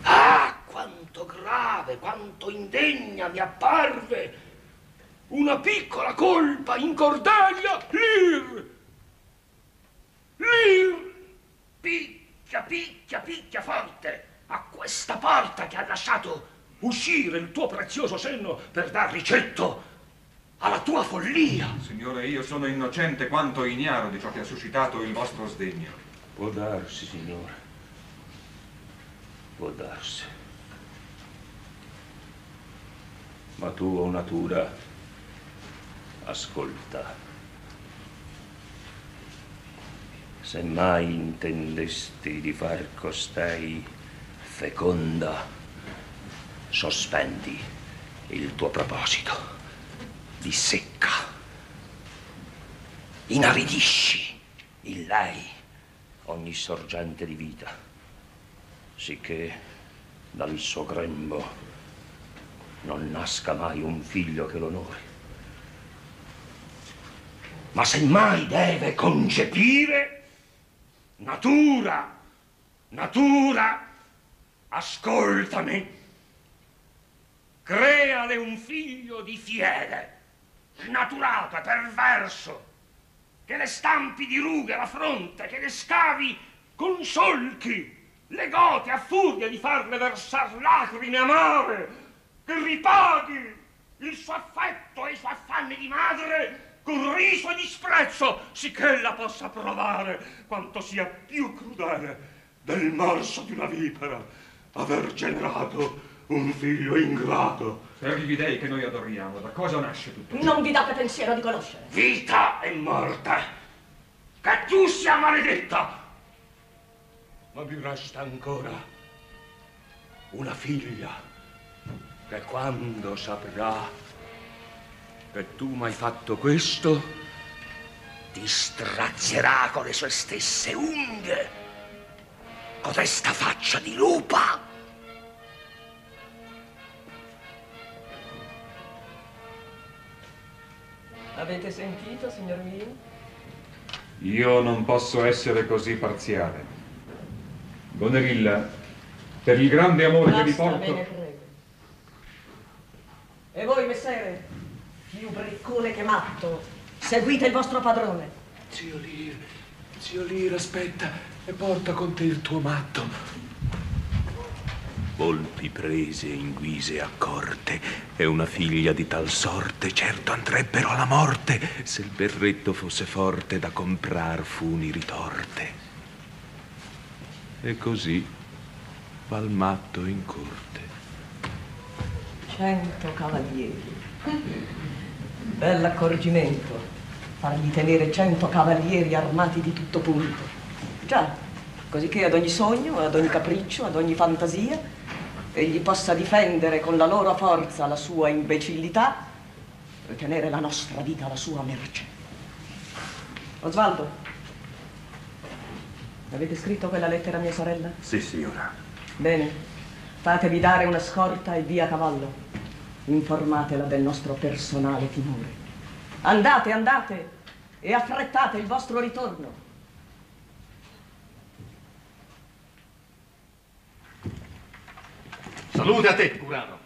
Ah, quanto grave, quanto indegna mi apparve una piccola colpa in Cordelia Lear! Lear! Picchia, picchia, picchia forte a questa porta che ha lasciato uscire il tuo prezioso senno per dar ricetto alla tua follia. Signore, io sono innocente quanto ignaro di ciò che ha suscitato il vostro sdegno. Può darsi, signore. Può darsi. Ma tu, o natura, ascolta. Se mai intendesti di far costei feconda, sospendi il tuo proposito, dissecca, inaridisci in lei ogni sorgente di vita, sicché dal suo grembo non nasca mai un figlio che l'onori. Ma semmai deve concepire, natura, natura, ascoltami. Creale un figlio di fiere, snaturato e perverso, che le stampi di rughe la fronte, che le scavi con solchi, le gote a furia di farle versar lacrime amare, che ripaghi il suo affetto e i suoi affanni di madre con riso e disprezzo, sicché ella possa provare quanto sia più crudele del morso di una vipera aver generato un figlio ingrato. Per gli dei che noi adoriamo, da cosa nasce tutto ciò? Non vi date pensiero di conoscere. Vita e morte. Che tu sia maledetta. Ma vi resta ancora una figlia che quando saprà che tu m'hai fatto questo, ti strazierà con le sue stesse unghie, cotesta faccia di lupa. Avete sentito, signor mio? Io non posso essere così parziale. Gonerilla, per il grande amore Basta, che vi porto... Bene, prego. E voi, messere, più briccone che matto, seguite il vostro padrone. Zio Lear, zio Lear, aspetta e porta con te il tuo matto. Volpi prese in guise accorte e una figlia di tal sorte certo andrebbero alla morte se il berretto fosse forte da comprar funi ritorte. E così va il matto in corte. Cento cavalieri. Bell'accorgimento fargli tenere cento cavalieri armati di tutto punto. Già, cosicché ad ogni sogno, ad ogni capriccio, ad ogni fantasia egli possa difendere con la loro forza la sua imbecillità e tenere la nostra vita alla sua merce. Osvaldo, avete scritto quella lettera a mia sorella? Sì, signora. Bene, fatevi dare una scorta e via a cavallo. Informatela del nostro personale timore. Andate, andate e affrettate il vostro ritorno. Salute a te, Curano.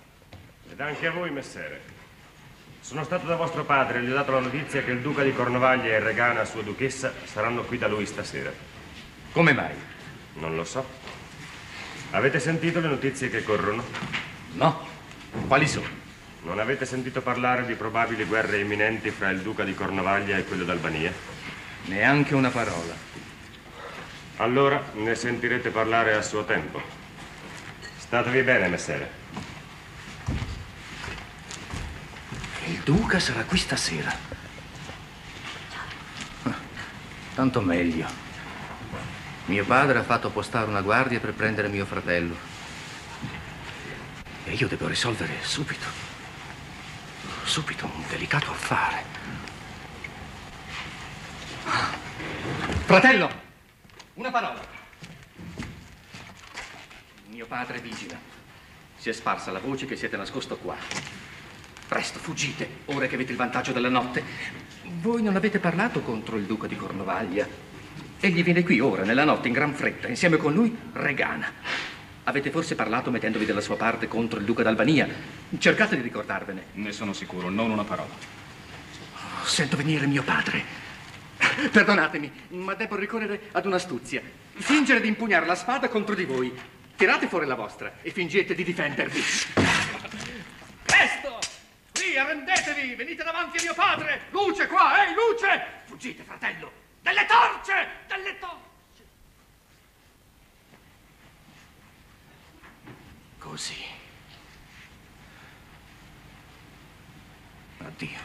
Ed anche a voi, messere. Sono stato da vostro padre e gli ho dato la notizia che il Duca di Cornovaglia e Regana, sua duchessa, saranno qui da lui stasera. Come mai? Non lo so. Avete sentito le notizie che corrono? No. Quali sono? Non avete sentito parlare di probabili guerre imminenti fra il Duca di Cornovaglia e quello d'Albania? Neanche una parola. Allora ne sentirete parlare a suo tempo. Statevi bene, messere. Il Duca sarà qui stasera. Ah, tanto meglio. Mio padre ha fatto postare una guardia per prendere mio fratello. E io devo risolvere subito, subito un delicato affare. Ah, fratello, una parola. Mio padre vigila. Si è sparsa la voce che siete nascosto qua. Presto, fuggite, ora che avete il vantaggio della notte. Voi non avete parlato contro il Duca di Cornovaglia. Egli viene qui ora, nella notte, in gran fretta, insieme con lui Regana. Avete forse parlato mettendovi dalla sua parte contro il Duca d'Albania? Cercate di ricordarvene. Ne sono sicuro, non una parola. Oh, sento venire mio padre. Perdonatemi, ma devo ricorrere ad un'astuzia. Fingere di impugnare la spada contro di voi. Tirate fuori la vostra e fingete di difendervi. Presto! Lì, arrendetevi! Venite davanti a mio padre! Luce qua, ehi, luce! Fuggite, fratello! Delle torce! Delle torce! Così. Addio.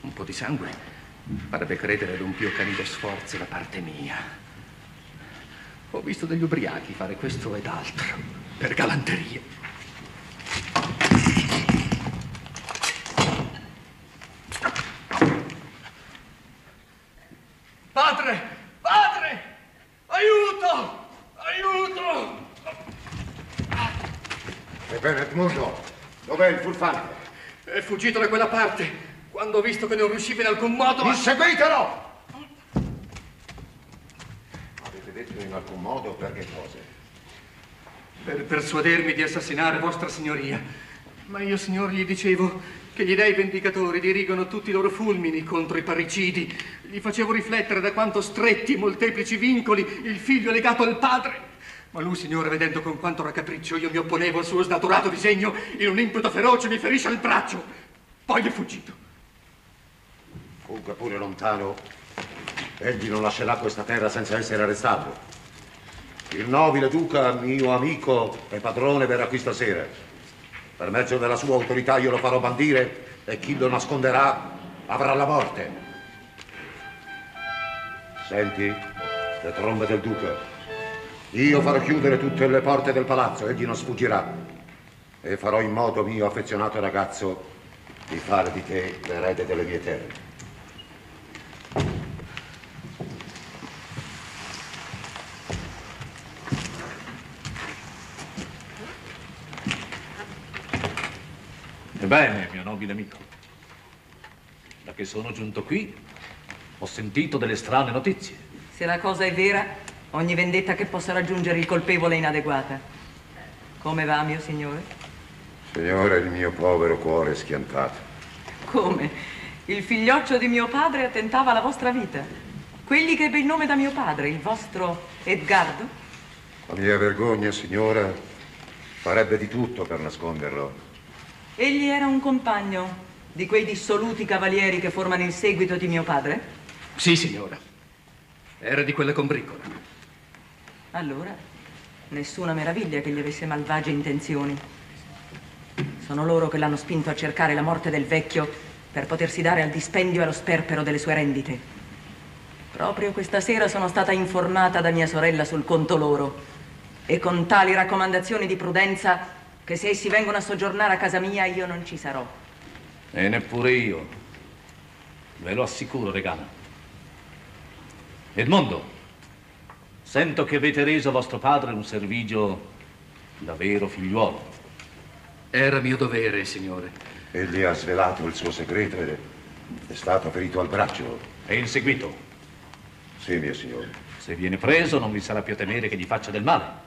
Un po' di sangue farebbe credere ad un più carico sforzo da parte mia. Ho visto degli ubriachi fare questo ed altro, per galanterie. Padre! Padre! Aiuto! Aiuto! Ebbene, Edmondo, dov'è il furfante? È fuggito da quella parte, quando ho visto che non riusciva in alcun modo a... Inseguitelo! In alcun modo, per che cose? Per persuadermi di assassinare vostra signoria. Ma io, signor, gli dicevo che gli dei vendicatori dirigono tutti i loro fulmini contro i parricidi. Gli facevo riflettere da quanto stretti e molteplici vincoli il figlio è legato al padre. Ma lui, signore, vedendo con quanto raccapriccio io mi opponevo al suo snaturato disegno, in un impeto feroce mi ferisce al braccio. Poi è fuggito. Fugga pure lontano. Egli non lascerà questa terra senza essere arrestato. Il nobile duca, mio amico e padrone, verrà qui stasera. Per mezzo della sua autorità io lo farò bandire e chi lo nasconderà avrà la morte. Senti le trombe del duca. Io farò chiudere tutte le porte del palazzo, egli non sfuggirà. E farò in modo, mio affezionato ragazzo, di fare di te l'erede delle mie terre. Ebbene, mio nobile amico, da che sono giunto qui, ho sentito delle strane notizie. Se la cosa è vera, ogni vendetta che possa raggiungere il colpevole è inadeguata. Come va, mio signore? Signore, il mio povero cuore è schiantato. Come? Il figlioccio di mio padre attentava alla vostra vita. Quelli che ebbe il nome da mio padre, il vostro Edgardo? La mia vergogna, signora, farebbe di tutto per nasconderlo. Egli era un compagno di quei dissoluti cavalieri che formano il seguito di mio padre? Sì, signora. Era di quella combriccola. Allora, nessuna meraviglia che gli avesse malvagie intenzioni. Sono loro che l'hanno spinto a cercare la morte del vecchio per potersi dare al dispendio e allo sperpero delle sue rendite. Proprio questa sera sono stata informata da mia sorella sul conto loro e con tali raccomandazioni di prudenza che se essi vengono a soggiornare a casa mia io non ci sarò. E neppure io. Ve lo assicuro, Regana. Edmondo, sento che avete reso a vostro padre un servigio da vero figliuolo. Era mio dovere, signore. Egli ha svelato il suo segreto ed è stato ferito al braccio. E inseguito? Sì, mio signore. Se viene preso non vi sarà più a temere che gli faccia del male.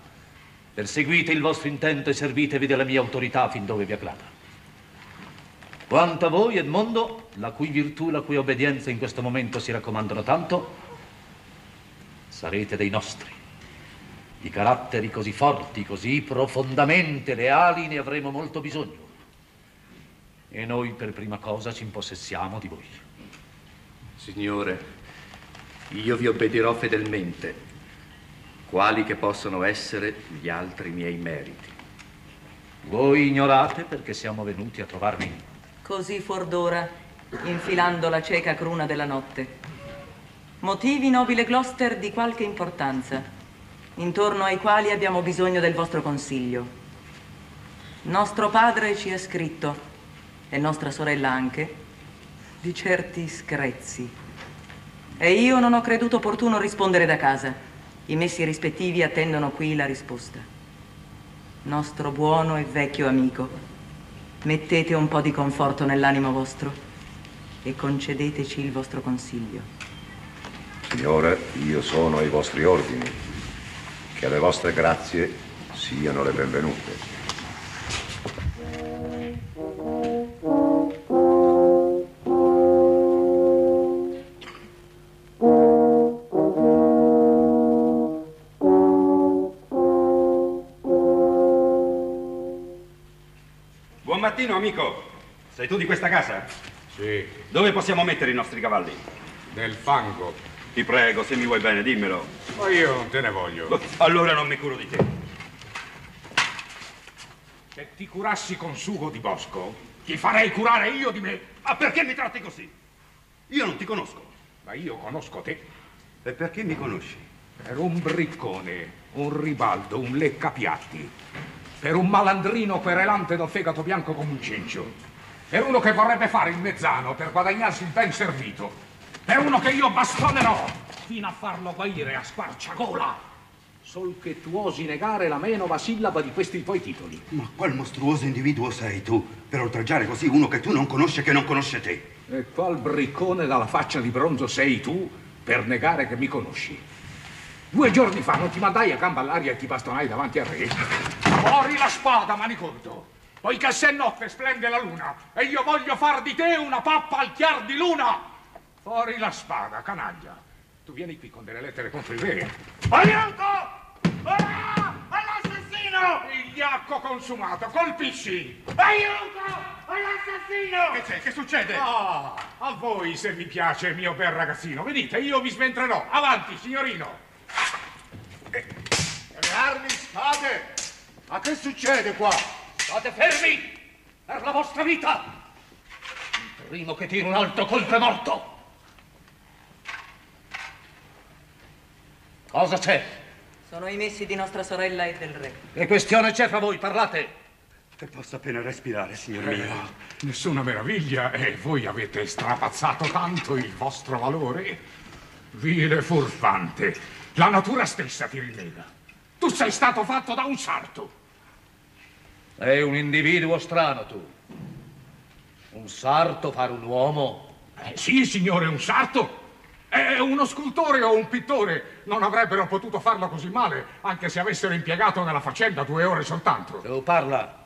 Perseguite il vostro intento e servitevi della mia autorità fin dove vi aggrada. Quanto a voi, Edmondo, la cui virtù e la cui obbedienza in questo momento si raccomandano tanto, sarete dei nostri. Di caratteri così forti, così profondamente leali, ne avremo molto bisogno. E noi per prima cosa ci impossessiamo di voi. Signore, io vi obbedirò fedelmente, quali che possono essere gli altri miei meriti. Voi ignorate perché siamo venuti a trovarvi. Così for d'ora, infilando la cieca cruna della notte. Motivi, nobile Gloucester, di qualche importanza, intorno ai quali abbiamo bisogno del vostro consiglio. Nostro padre ci ha scritto, e nostra sorella anche, di certi screzi. E io non ho creduto opportuno rispondere da casa. I messi rispettivi attendono qui la risposta. Nostro buono e vecchio amico, mettete un po' di conforto nell'animo vostro e concedeteci il vostro consiglio. Signora, io sono ai vostri ordini. Che alle vostre grazie siano le benvenute. Buon mattino, amico. Sei tu di questa casa? Sì. Dove possiamo mettere i nostri cavalli? Nel fango. Ti prego, se mi vuoi bene, dimmelo. Ma io non te ne voglio. Allora non mi curo di te. Se ti curassi con sugo di bosco, ti farei curare io di me. Ma perché mi tratti così? Io non ti conosco. Ma io conosco te. E perché mi conosci? Per un briccone, un ribaldo, un leccapiatti. Per un malandrino querelante dal fegato bianco come un cencio. Per uno che vorrebbe fare il mezzano per guadagnarsi il ben servito. Per uno che io bastonerò fino a farlo guaire a squarciagola. Sol che tu osi negare la menova sillaba di questi tuoi titoli. Ma qual mostruoso individuo sei tu per oltraggiare così uno che tu non conosci e che non conosce te? E qual briccone dalla faccia di bronzo sei tu per negare che mi conosci? Due giorni fa non ti mandai a gamba all'aria e ti bastonai davanti al re. Fuori la spada, manicordo, poiché se notte splende la luna e io voglio far di te una pappa al chiar di luna. Fuori la spada, canaglia. Tu vieni qui con delle lettere contro il re. Aiuto! Ah! All'assassino! Vigliacco consumato, colpisci! Aiuto! All'assassino! Che c'è? Che succede? Ah, a voi se mi piace, mio bel ragazzino. Venite, io vi sventrerò. Avanti, signorino. Eh. Le armi, spade! Ma che succede qua? State fermi! Per la vostra vita! Il primo che tira un altro colpo è morto! Cosa c'è? Sono i messi di nostra sorella e del re. Che questione c'è fra voi? Parlate! E posso appena respirare, signor mio. Eh, nessuna meraviglia, e eh, voi avete strapazzato tanto il vostro valore. Vile furfante, la natura stessa ti rinnega. Tu sei stato fatto da un sarto. Sei un individuo strano, tu. Un sarto fare un uomo? Eh, sì, signore, un sarto. E uno scultore o un pittore non avrebbero potuto farlo così male, anche se avessero impiegato nella faccenda due ore soltanto. Tu parla.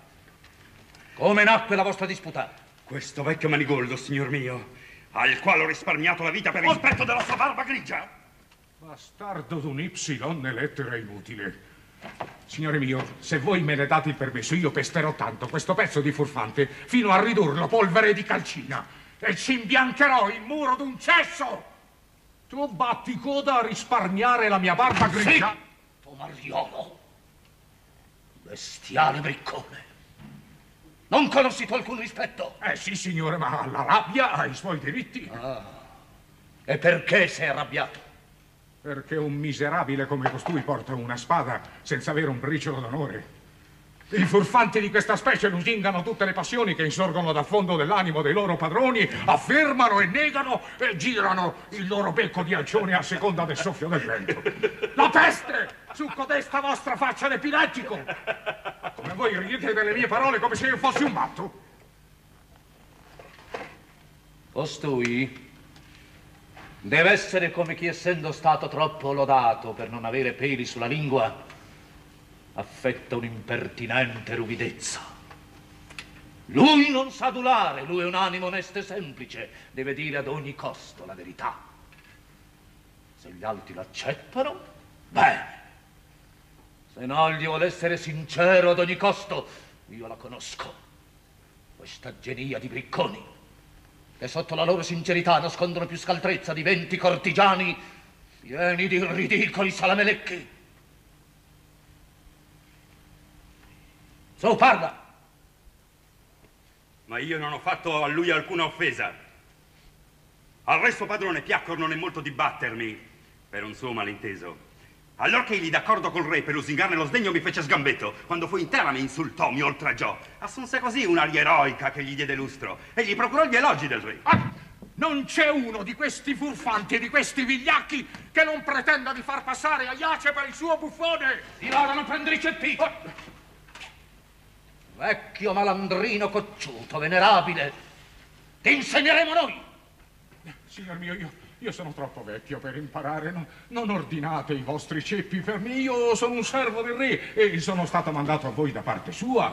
Come nacque la vostra disputa? Questo vecchio manigoldo, signor mio, al quale ho risparmiato la vita per il cospetto della sua barba grigia. Bastardo d'un ipsilon e lettera inutile. Signore mio, se voi me ne date il permesso, io pesterò tanto questo pezzo di furfante fino a ridurlo polvere di calcina e ci imbiancherò il muro d'un cesso. Tu batti coda a risparmiare la mia barba grigia? Sì, Pomariolo, bestiale briccone. Non conosci tu alcun rispetto? Eh sì, signore, ma la rabbia ha i suoi diritti. Ah, e perché sei arrabbiato? Perché un miserabile come costui porta una spada senza avere un briciolo d'onore. I furfanti di questa specie lusingano tutte le passioni che insorgono dal fondo dell'animo dei loro padroni, affermano e negano e girano il loro becco di alcione a seconda del soffio del vento. La peste su codesta vostra faccia d'epilettico! Come voi ridete delle mie parole come se io fossi un matto. Costui deve essere come chi, essendo stato troppo lodato per non avere peli sulla lingua, affetta un'impertinente ruvidezza. Lui non sa adulare, lui è un animo onesto e semplice, deve dire ad ogni costo la verità. Se gli altri l'accettano, bene. Se no, gli vuole essere sincero ad ogni costo. Io la conosco, questa genia di bricconi, che sotto la loro sincerità nascondono più scaltrezza di venti cortigiani pieni di ridicoli salamelecchi. Tu parla! Ma io non ho fatto a lui alcuna offesa. Al re suo padrone piacque non è molto dibattermi per un suo malinteso. Allorché egli d'accordo col re per lusingarne lo sdegno mi fece sgambetto. Quando fu in terra mi insultò, mi oltraggiò. Assunse così un'aria eroica che gli diede lustro e gli procurò gli elogi del re. Ah, non c'è uno di questi furfanti, di questi vigliacchi, che non pretenda di far passare Aiace per il suo buffone. Di là non prendere i ceppi. Ah. Vecchio malandrino cocciuto, venerabile, ti insegneremo noi! Signor mio, io, io sono troppo vecchio per imparare, no, non ordinate i vostri ceppi per me, io sono un servo del re e sono stato mandato a voi da parte sua.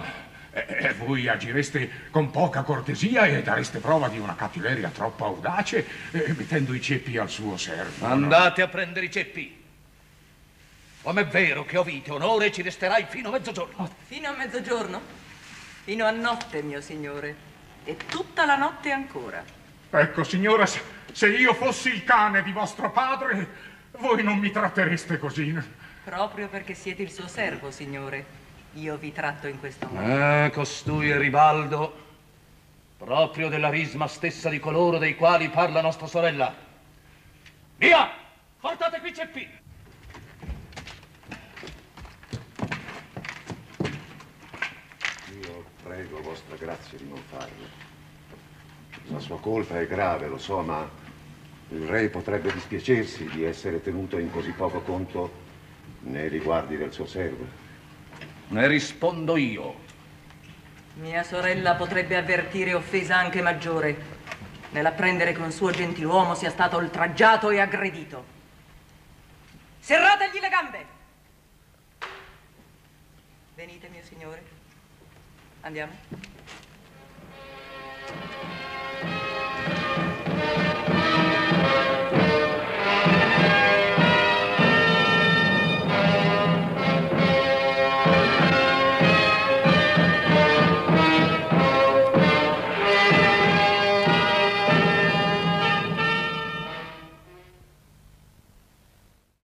E, e voi agireste con poca cortesia e dareste prova di una cattiveria troppo audace eh, mettendo i ceppi al suo servo. Andate no? a prendere i ceppi! Com'è vero che ho vita, onore, ci resterai fino a mezzogiorno. Oh. Fino a mezzogiorno? Fino a notte, mio signore, e tutta la notte ancora. Ecco, signora, se io fossi il cane di vostro padre, voi non mi trattereste così. Proprio perché siete il suo servo, signore, io vi tratto in questo modo. Eh, costui e Ribaldo, proprio della risma stessa di coloro dei quali parla nostra sorella. Via! Portate qui i ceppi! Prego, vostra grazia, di non farlo. La sua colpa è grave, lo so, ma il re potrebbe dispiacersi di essere tenuto in così poco conto nei riguardi del suo servo. Ne rispondo io. Mia sorella potrebbe avvertire offesa anche maggiore nell'apprendere che un suo gentiluomo sia stato oltraggiato e aggredito. Serrategli le gambe! Venite, mio signore. Andiamo.